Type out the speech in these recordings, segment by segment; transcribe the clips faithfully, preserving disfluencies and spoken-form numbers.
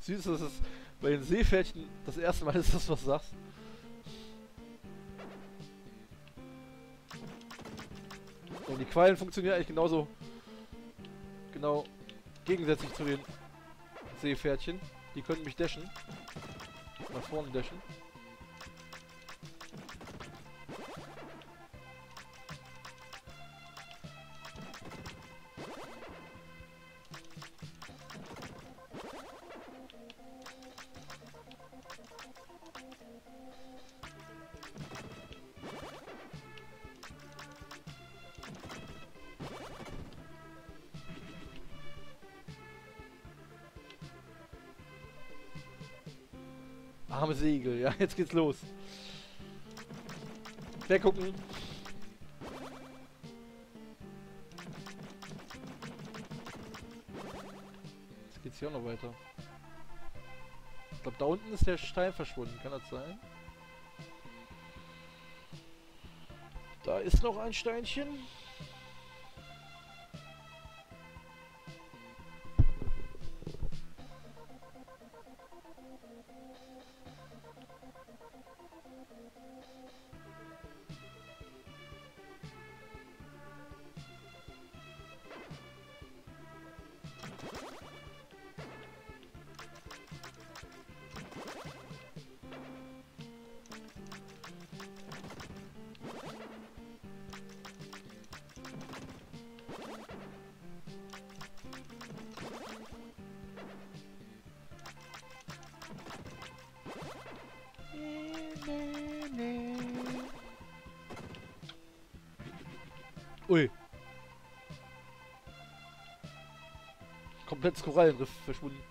Süß, dass es bei den Seepferdchen das erste Mal ist, dass du was sagst. Und die Quallen funktionieren eigentlich genauso. Genau gegensätzlich zu den Seepferdchen. Die können mich dashen. Nach vorne dashen. Arme Segel, ja, jetzt geht's los. Weggucken. Jetzt geht's hier auch noch weiter. Ich glaube, da unten ist der Stein verschwunden, kann das sein? Da ist noch ein Steinchen. Ui. Komplettes Korallenriff verschwunden.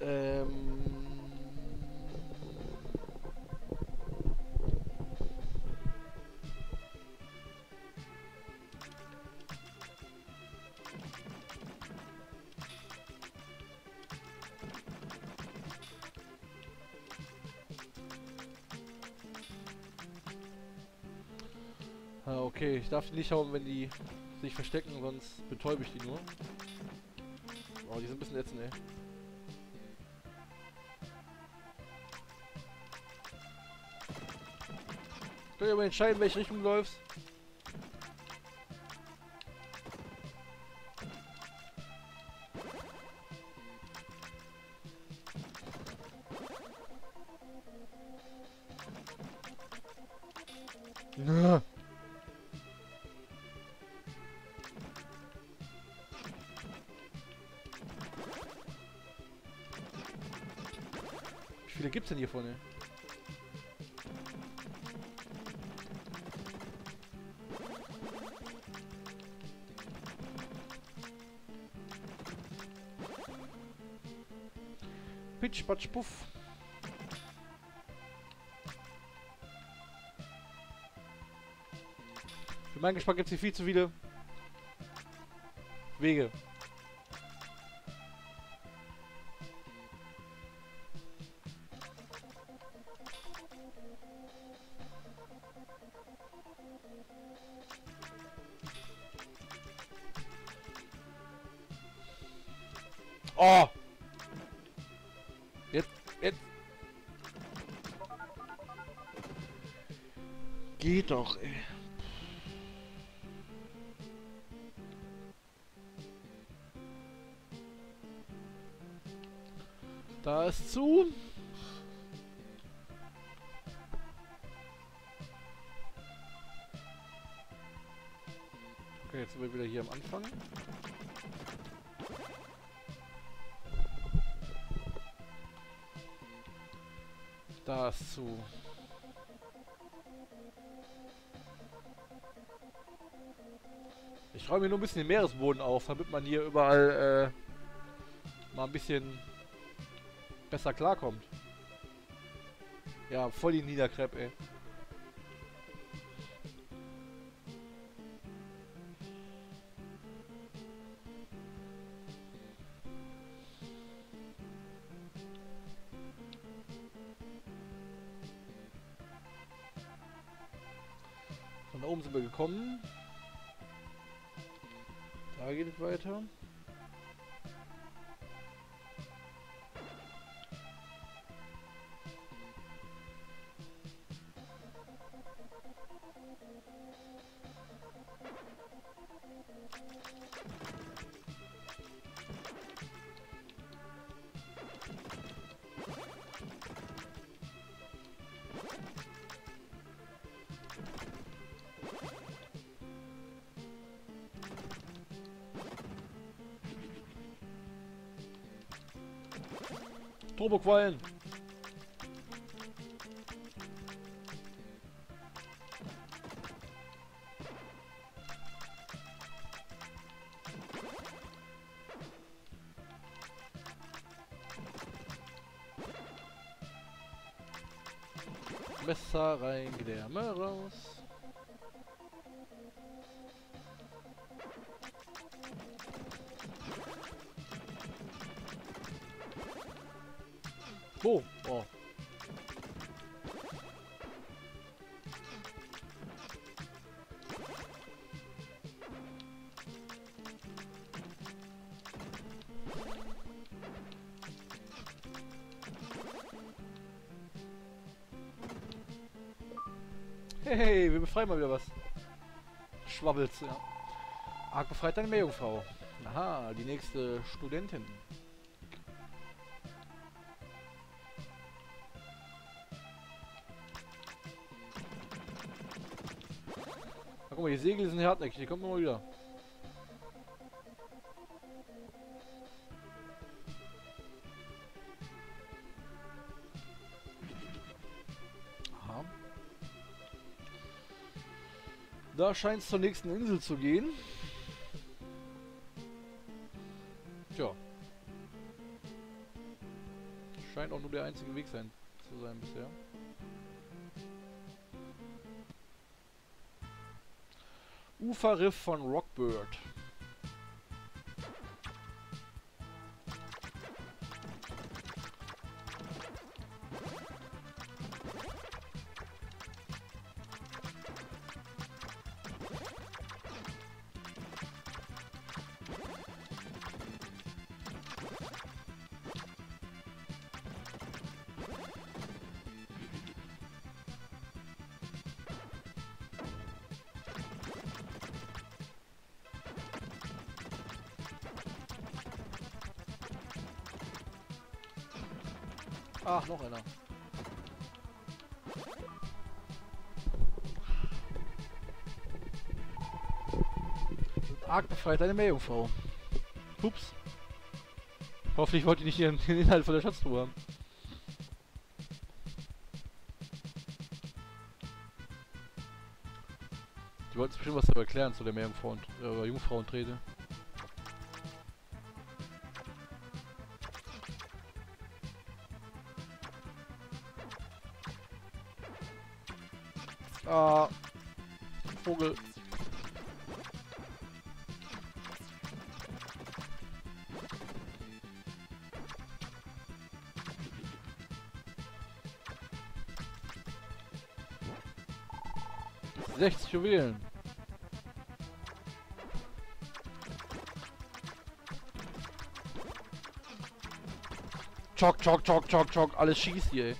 Ähm. Okay, ich darf die nicht hauen, wenn die sich verstecken, sonst betäube ich die nur. Oh, die sind ein bisschen ätzend, ey. Könnt ihr aber entscheiden, welche Richtung du läufst? Na. Wie viele gibt's denn hier vorne? Pitsch, patsch, puff. Für meinen Geschmack gibt's hier viel zu viele Wege. Oh! Jetzt, jetzt! Geht doch, ey. Da ist zu. Okay, jetzt sind wir wieder hier am Anfang. Da ist zu. Ich räume hier nur ein bisschen den Meeresboden auf, damit man hier überall äh, mal ein bisschen besser klarkommt. Ja, voll die Niederkrepp, ey. Von da oben sind wir gekommen. Da geht es weiter. Turboquallen. Messer rein, Gedärme raus. Oh, oh. Hey, wir befreien mal wieder was. Schwabbelst, ja. Arg befreit deine Meerjungfrau. Aha, die nächste Studentin. Na, guck mal, die Segel sind hartnäckig, die kommen immer wieder. Da scheint es zur nächsten Insel zu gehen. Tja. Scheint auch nur der einzige Weg sein, zu sein bisher. Uferriff von Rockbird. Ach, noch einer. Arg befreit eine Meerjungfrau. Ups. Hoffentlich wollt ihr nicht den Inhalt von der Schatztruhe haben. Die wollten bestimmt was darüber erklären zu der Meerjungfrau und äh, Jungfrauentrede. Ah, Vogel. sechzig Juwelen. Chock, chock, chock, chock, chock. Alles schießt hier, ey.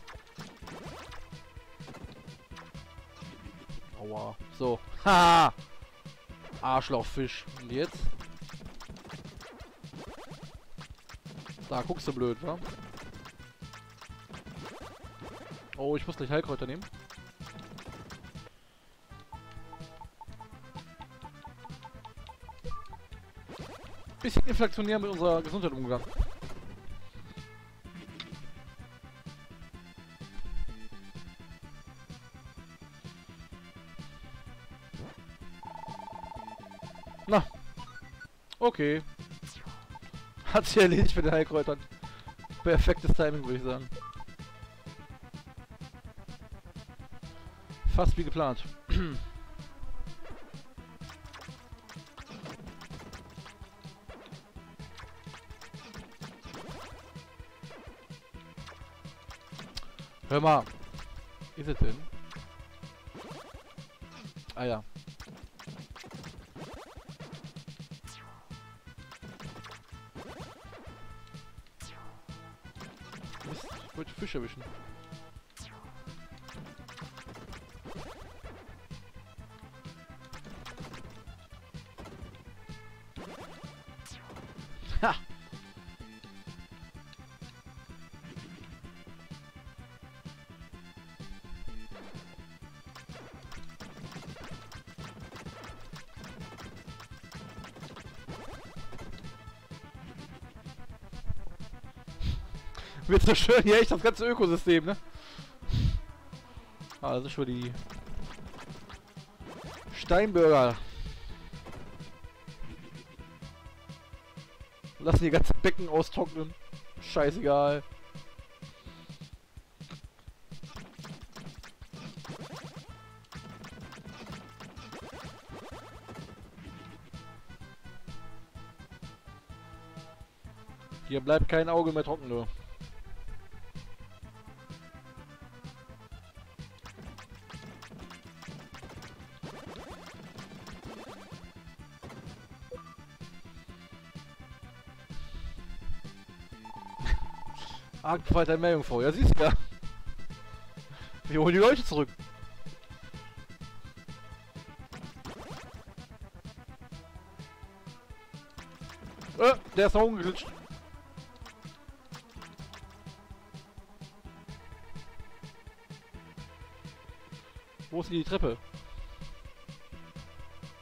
So, haha! Arschlochfisch. Und jetzt? Da guckst du blöd, wa? Oh, ich muss gleich Heilkräuter nehmen. Bisschen inflationär mit unserer Gesundheit umgegangen. Na. Okay. Hat sich erledigt mit den Heilkräutern. Perfektes Timing, würde ich sagen. Fast wie geplant. Hör mal. Ist es denn? Ah ja. Ich wollte Fisch erwischen. Ha! Wird so schön hier echt das ganze Ökosystem, ne? Also schon die Steinbürger. Lassen die ganzen Becken austrocknen. Scheißegal. Hier bleibt kein Auge mehr trocken, nur. Artenfalter Meldung vor. Ja, siehst du ja. Wir holen die Leute zurück. Äh, der ist nach oben geglitscht. Wo ist die Treppe?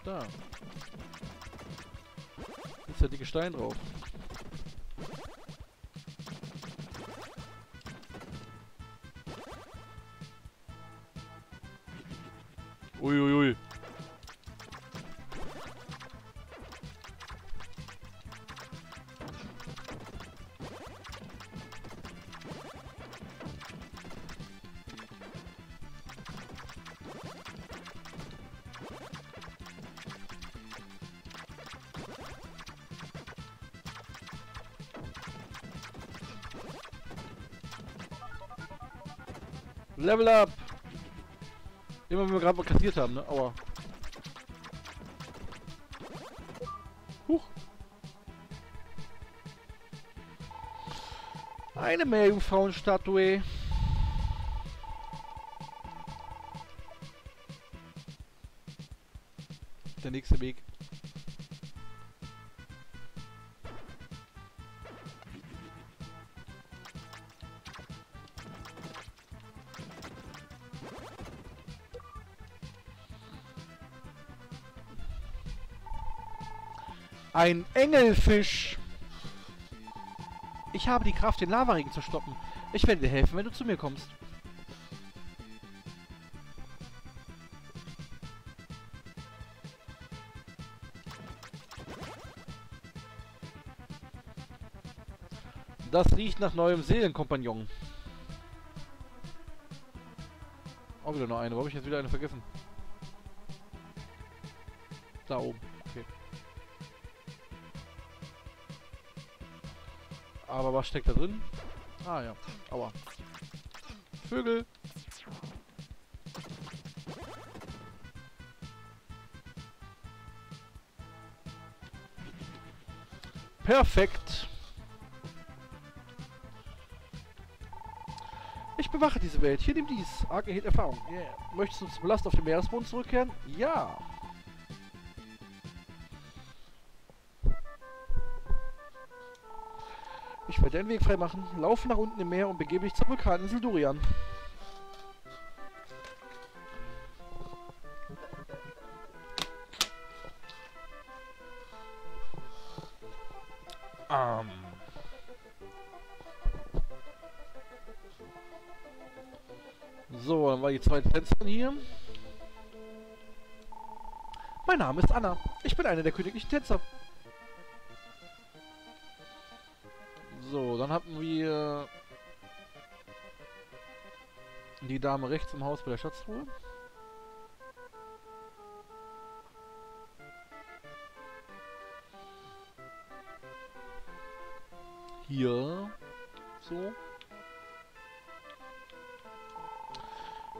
Da. Ist der dicke Stein drauf. Uiuiui. Level up! Immer wenn wir gerade kassiert haben, ne? Aua. Huch. Eine Meerjungfrauenstatue. Der nächste Weg. Ein Engelfisch! Ich habe die Kraft, den Lavaregen zu stoppen. Ich werde dir helfen, wenn du zu mir kommst. Das riecht nach neuem Seelenkompagnon. Auch wieder noch eine. Warum habe ich jetzt wieder eine vergessen? Da oben. Okay. Aber was steckt da drin? Ah ja, aua. Vögel. Perfekt. Ich bewache diese Welt. Hier, nimm dies. Ark erhält Erfahrung. Yeah. Möchtest du zum Palast auf den Meeresboden zurückkehren? Ja. Ich werde den Weg frei machen, laufe nach unten im Meer und begebe mich zur Vulkaninsel Durean. Ähm. So, dann war die zweite Tänzerin hier. Mein Name ist Anna. Ich bin eine der königlichen Tänzer. So, dann hatten wir die Dame rechts im Haus bei der Schatztruhe. Hier. So.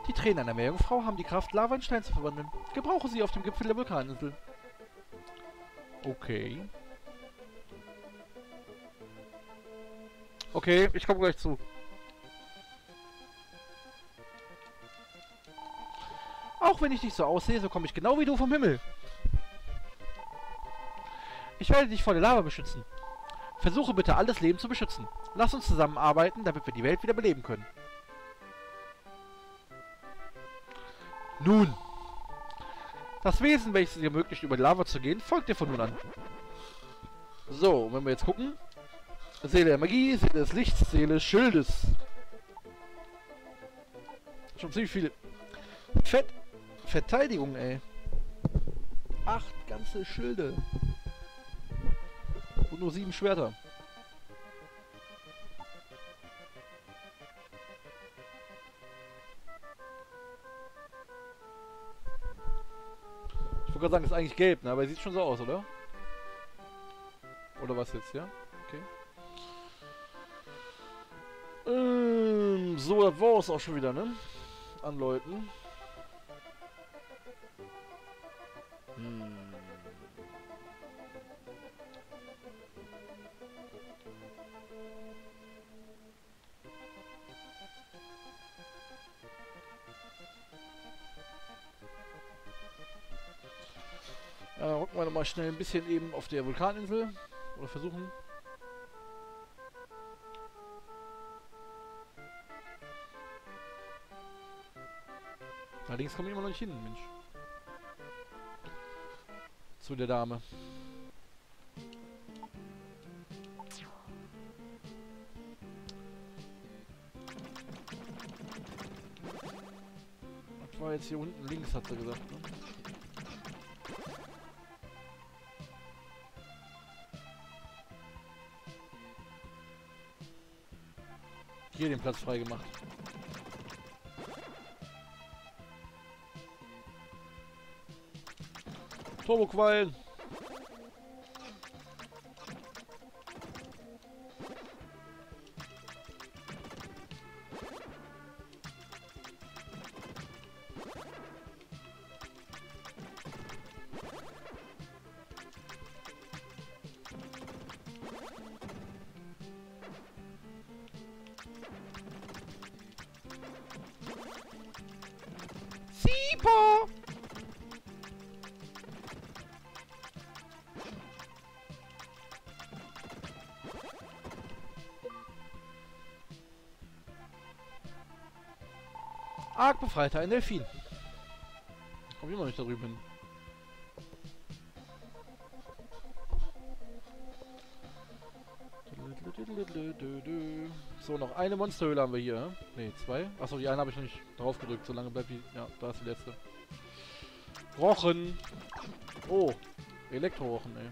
Die Tränen einer Meerjungfrau haben die Kraft, Lava in Stein zu verwandeln. Gebrauche sie auf dem Gipfel der Vulkaninsel. Okay. Okay, ich komme gleich zu. Auch wenn ich nicht so aussehe, so komme ich genau wie du vom Himmel. Ich werde dich vor der Lava beschützen. Versuche bitte, alles Leben zu beschützen. Lass uns zusammenarbeiten, damit wir die Welt wieder beleben können. Nun. Das Wesen, welches dir ermöglicht, über die Lava zu gehen, folgt dir von nun an. So, wenn wir jetzt gucken... Seele der Magie, Seele des Lichts, Seele des Schildes. Schon ziemlich viel. Fett. Verteidigung, ey. Acht ganze Schilde. Und nur sieben Schwerter. Ich wollte gerade sagen, das ist eigentlich gelb, ne? Aber sieht schon so aus, oder? Oder was jetzt, ja? Okay. Ähm, so, das war es auch schon wieder, ne? Anläuten. Hm. Ja, dann rücken wir nochmal schnell ein bisschen eben auf der Vulkaninsel. Oder versuchen. Allerdings komme ich immer noch nicht hin, Mensch. Zu der Dame. Das war jetzt hier unten links, hat sie gesagt, ne? Hier den Platz frei gemacht. Turboquallen. Siepo! Arg befreiter, ein Delfin. Komm ich immer nicht da drüben hin. So, noch eine Monsterhöhle haben wir hier. Ne, zwei. Achso, die eine habe ich noch nicht drauf gedrückt. So lange bleibt die. Ja, da ist die letzte. Rochen. Oh, Elektrorochen, ey.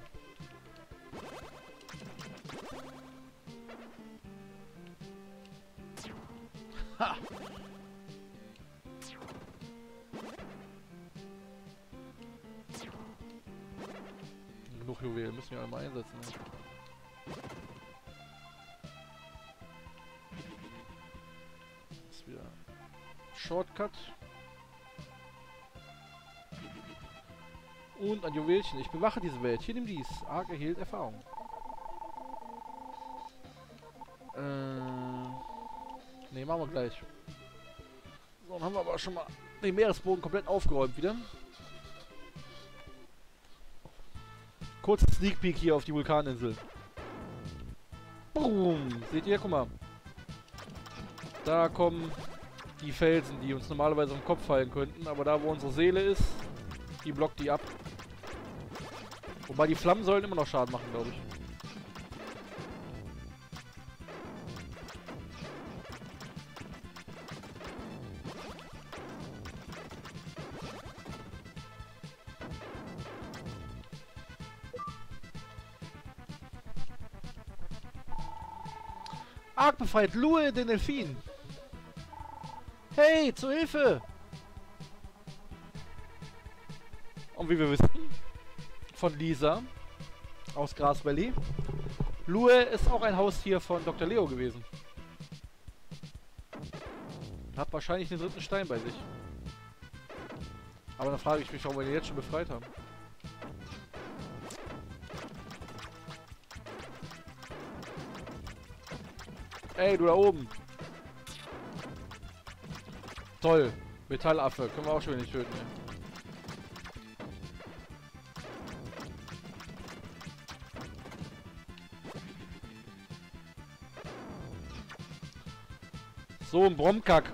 Ha! Genug Juwelen, müssen wir einmal einsetzen, ey. Shortcut. Und ein Juwelchen. Ich bewache diese Welt. Hier nimm dies. Arg erhielt Erfahrung. Äh. Ne, machen wir gleich. So, dann haben wir aber schon mal den Meeresboden komplett aufgeräumt wieder. Kurzen Sneak Peek hier auf die Vulkaninsel. Boom. Seht ihr? Guck mal. Da kommen die Felsen, die uns normalerweise am Kopf fallen könnten, aber da wo unsere Seele ist, die blockt die ab. Wobei die Flammen sollen immer noch Schaden machen, glaube ich. Arg befreit Lue den Delfin! Hey, zur Hilfe! Und wie wir wissen, von Lisa aus Grass Valley, Lue ist auch ein Haustier von Doktor Leo gewesen. Hat wahrscheinlich den dritten Stein bei sich. Aber dann frage ich mich, warum wir den jetzt schon befreit haben. Ey, du da oben! Toll, Metallaffe, können wir auch schon nicht töten. Ey. So ein Bromkack.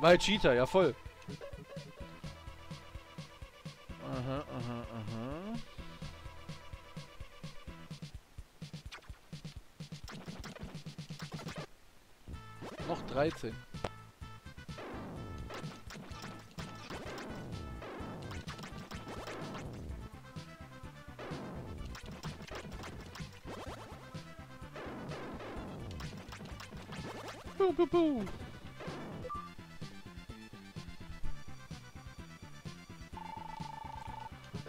War halt Cheater, ja voll. Aha, aha, aha. Noch dreizehn. Buh, buh, buh.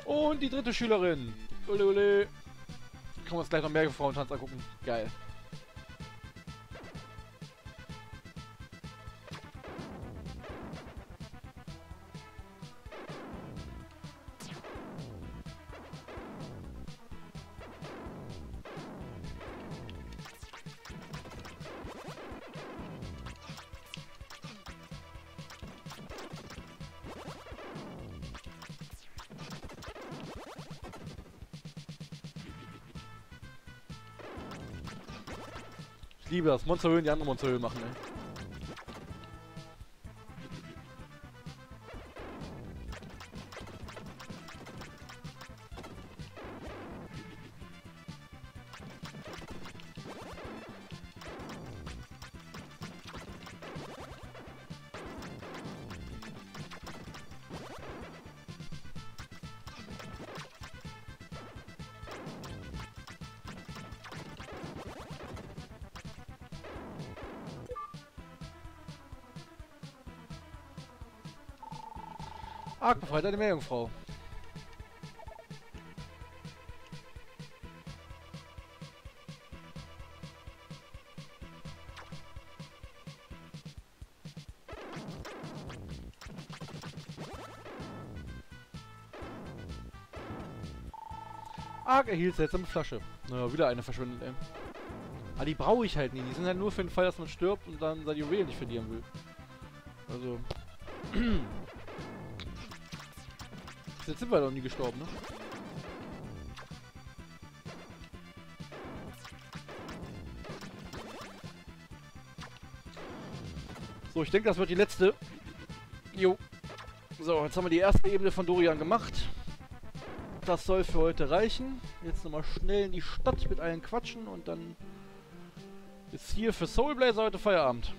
Und die dritte Schülerin. Ole, ole. Können wir uns gleich noch mehr Frauentanz angucken. Geil. Ich liebe das. Monsterhöhlen, die anderen Monsterhöhlen machen, ey. Arg befreit eine Meerjungfrau. Arg erhielt seltsame Flasche. Naja, wieder eine verschwindet, ey. Aber die brauche ich halt nie. Die sind halt nur für den Fall, dass man stirbt und dann seine Juwelen nicht verlieren will. Also... Jetzt sind wir doch nie gestorben, ne? So, ich denke, das wird die letzte. Jo. So, jetzt haben wir die erste Ebene von Durean gemacht. Das soll für heute reichen. Jetzt nochmal schnell in die Stadt mit allen quatschen und dann ist hier für Soul Blazer heute Feierabend.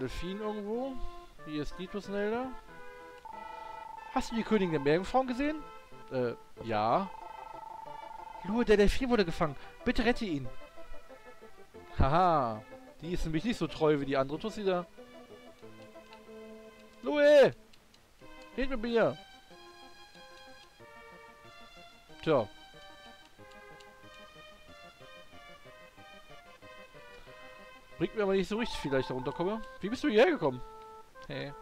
Delfin irgendwo. Hier ist Nitusnelda. Hast du die Königin der Meerjungfrauen gesehen? Äh, ja. Lur, der Delfin wurde gefangen. Bitte rette ihn. Haha. Die ist nämlich nicht so treu wie die andere Tussi da. Lue! Red mit mir! Tja. Bringt mir aber nicht so richtig viel, dass ich da runterkomme. Wie bist du hierher gekommen? Hey.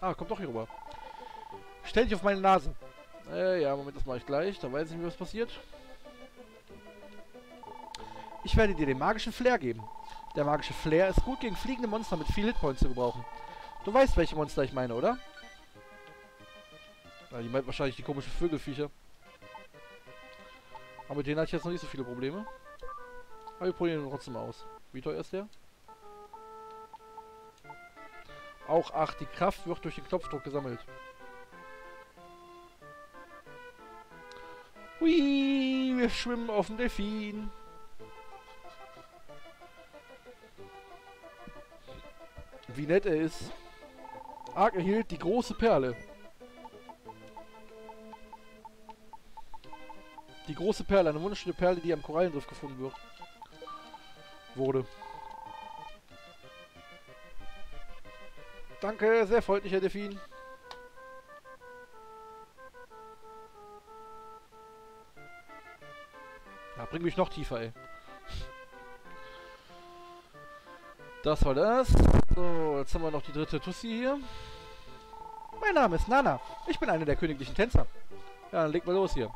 Ah, kommt doch hier rüber. Stell dich auf meine Nase. Äh, ja, Moment, das mache ich gleich. Da weiß ich nicht, was passiert. Ich werde dir den magischen Flair geben. Der magische Flair ist gut gegen fliegende Monster mit viel Hitpoints zu gebrauchen. Du weißt, welche Monster ich meine, oder? Ja, die meint wahrscheinlich die komischen Vögelviecher. Aber mit denen hatte ich jetzt noch nicht so viele Probleme. Aber wir probieren ihn trotzdem aus. Wie teuer ist der? Auch acht. Die Kraft wird durch den Knopfdruck gesammelt. Hui, wir schwimmen auf dem Delfin. Wie nett er ist. Arg erhielt die große Perle. Die große Perle, eine wunderschöne Perle, die am Korallenriff gefunden wird. Wurde. Danke, sehr freundlich, Herr Delfin. Ja, bring mich noch tiefer, ey. Das war das. So, jetzt haben wir noch die dritte Tussi hier. Mein Name ist Nana. Ich bin eine der königlichen Tänzer. Ja, dann leg mal los hier.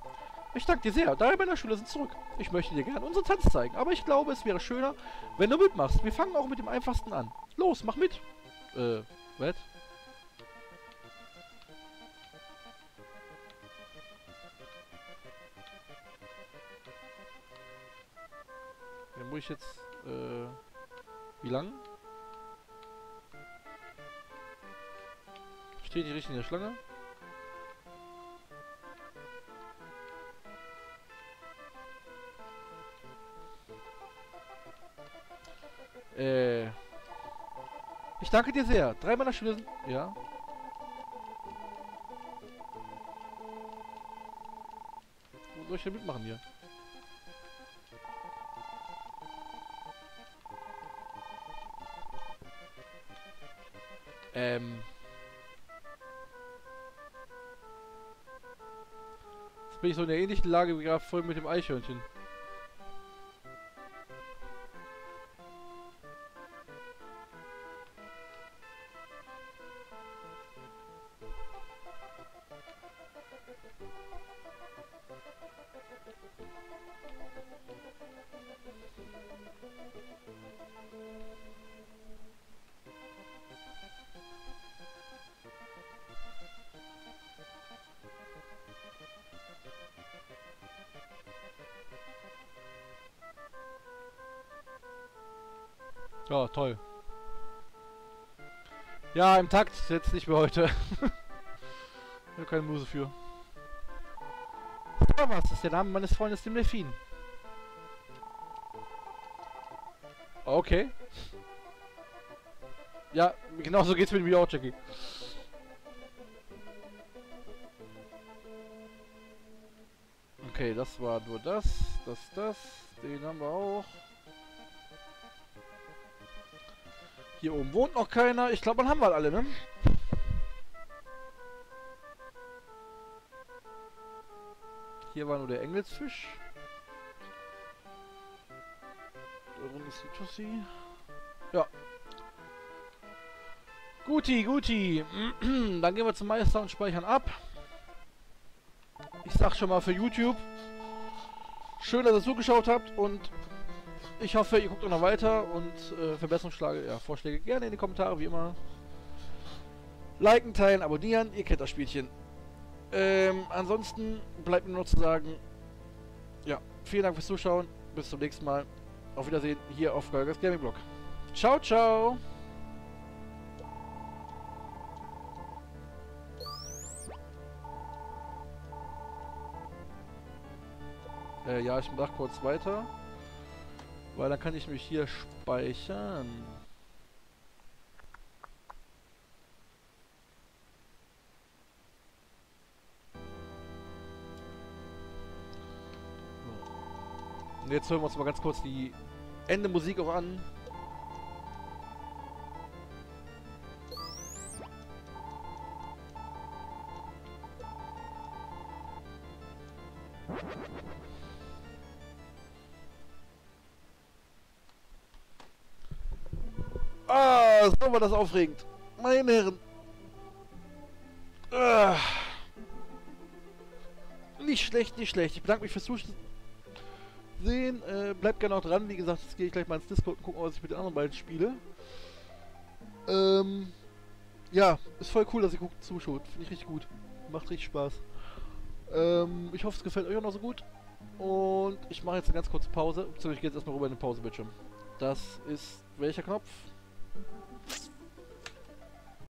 Ich danke dir sehr, da wir bei der Schule sind zurück. Ich möchte dir gerne unseren Tanz zeigen, aber ich glaube, es wäre schöner, wenn du mitmachst. Wir fangen auch mit dem einfachsten an. Los, mach mit. Äh, was? Dann muss ich jetzt, äh, wie lang? Steht die richtige Schlange? Äh. Ich danke dir sehr. Drei meiner Schüler sind... Ja. Wo soll ich denn mitmachen hier? Ähm. Jetzt bin ich so in der ähnlichen Lage wie gerade vorhin mit dem Eichhörnchen. Ja, toll. Ja, im Takt. Jetzt nicht mehr heute. Ich habe keine Muse für. Starvas ist der Name meines Freundes, dem Delfin. Okay. Ja, genau so geht's mit mir auch, Jackie. Okay, das war nur das. Das, das. Den haben wir auch. Hier oben wohnt noch keiner. Ich glaube, man haben wir alle, ne? Hier war nur der Engelsfisch. Da drüben ist die Tussi. Ja. Guti, guti. Dann gehen wir zum Meister und speichern ab. Ich sag schon mal für YouTube. Schön, dass ihr zugeschaut habt und... Ich hoffe, ihr guckt auch noch weiter und äh, Verbesserungsschläge, ja, Vorschläge gerne in die Kommentare, wie immer. Liken, teilen, abonnieren, ihr kennt das Spielchen. Ähm, ansonsten bleibt mir nur noch zu sagen, ja, vielen Dank fürs Zuschauen, bis zum nächsten Mal. Auf Wiedersehen hier auf Holgers Gaming Blog. Ciao, ciao! Äh, ja, ich mach kurz weiter. Weil dann kann ich mich hier speichern. Und jetzt hören wir uns mal ganz kurz die Ende-Musik auch an. Ah, so war das aufregend. Meine Herren. Ah. Nicht schlecht, nicht schlecht. Ich bedanke mich fürs Zusehen. Äh, bleibt gerne noch dran. Wie gesagt, jetzt gehe ich gleich mal ins Discord und gucken, was ich mit den anderen beiden spiele. Ähm, ja, ist voll cool, dass ihr guckt, zuschaut. Finde ich richtig gut. Macht richtig Spaß. Ähm, ich hoffe, es gefällt euch auch noch so gut. Und ich mache jetzt eine ganz kurze Pause. Ich gehe jetzt erstmal rüber in den Pausebildschirm. Das ist welcher Knopf?